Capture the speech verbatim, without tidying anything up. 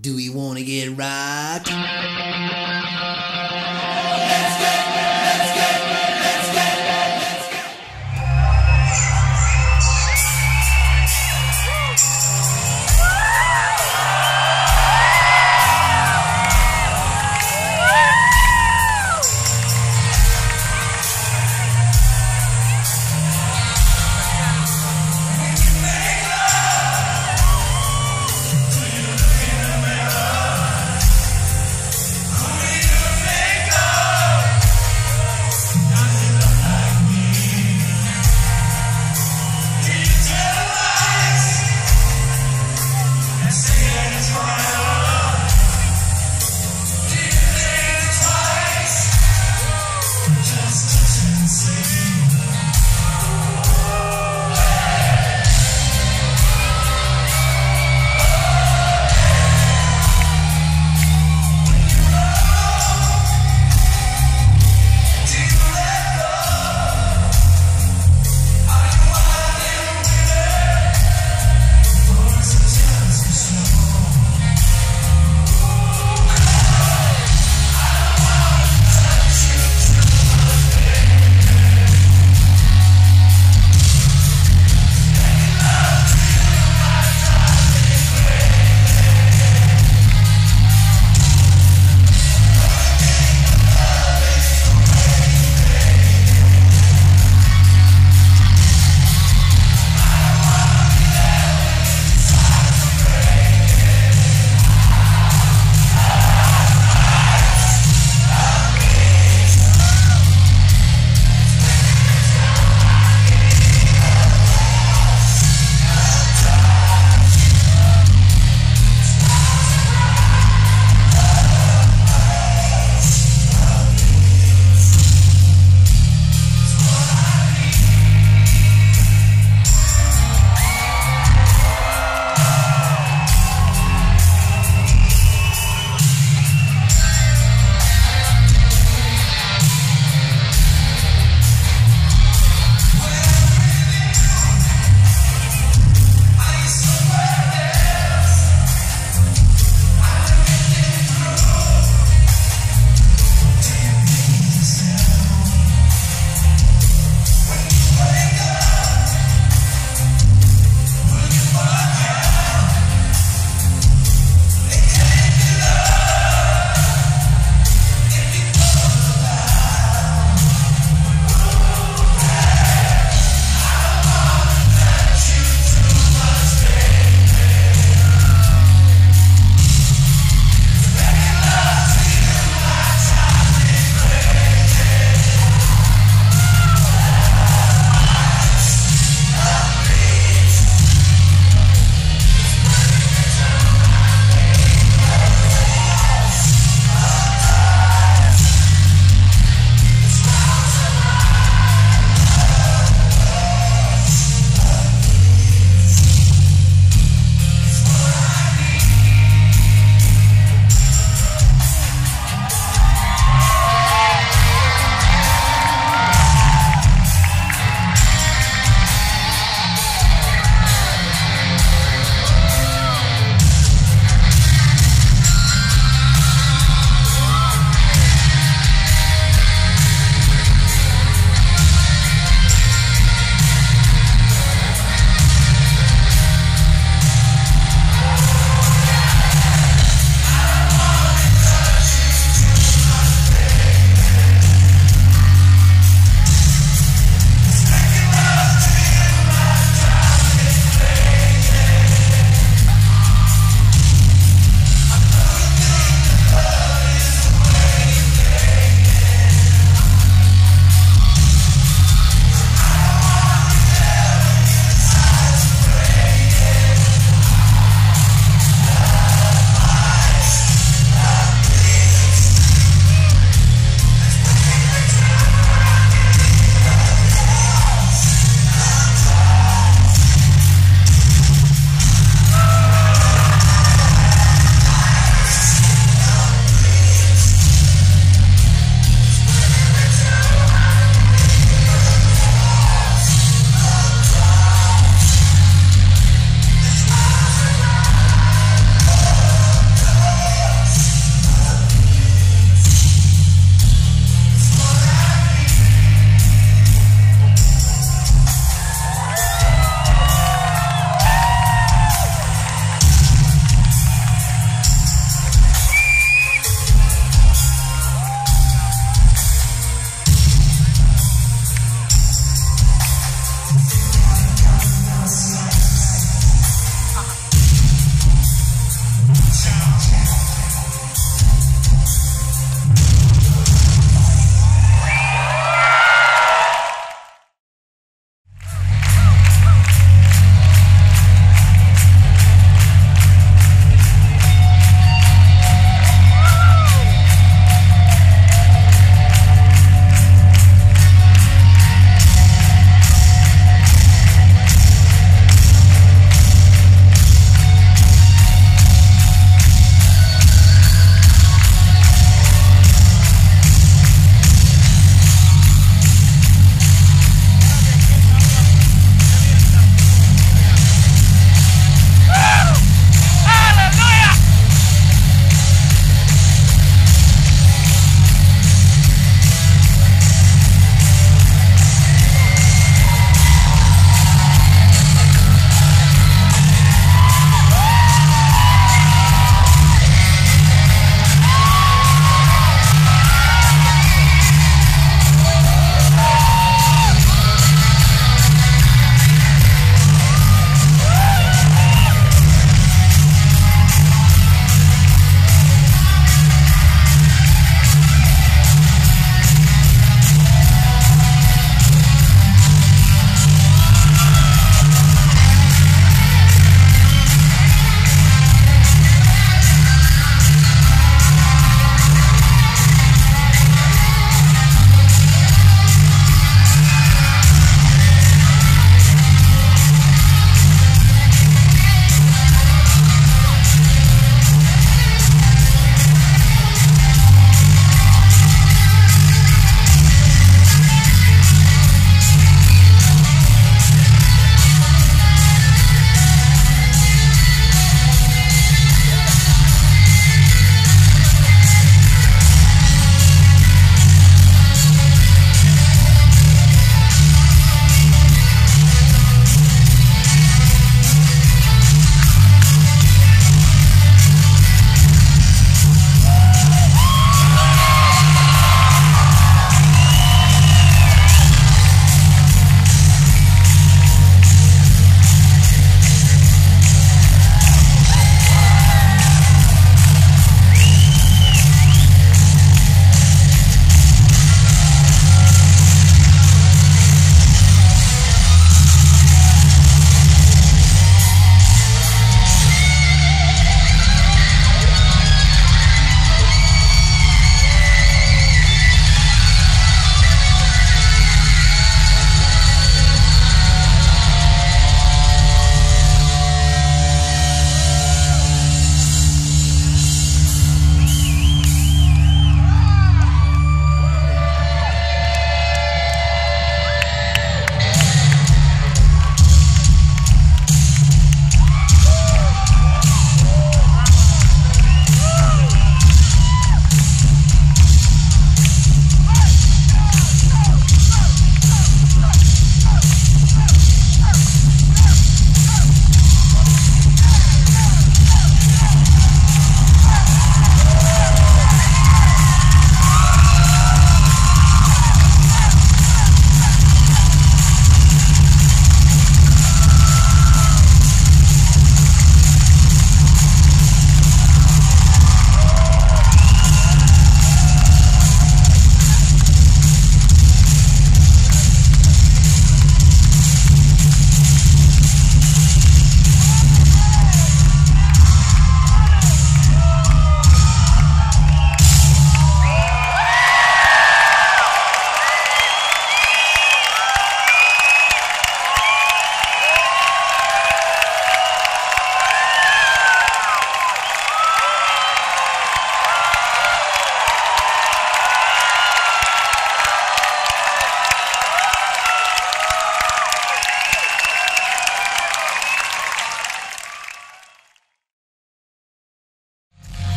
Do we wanna get right?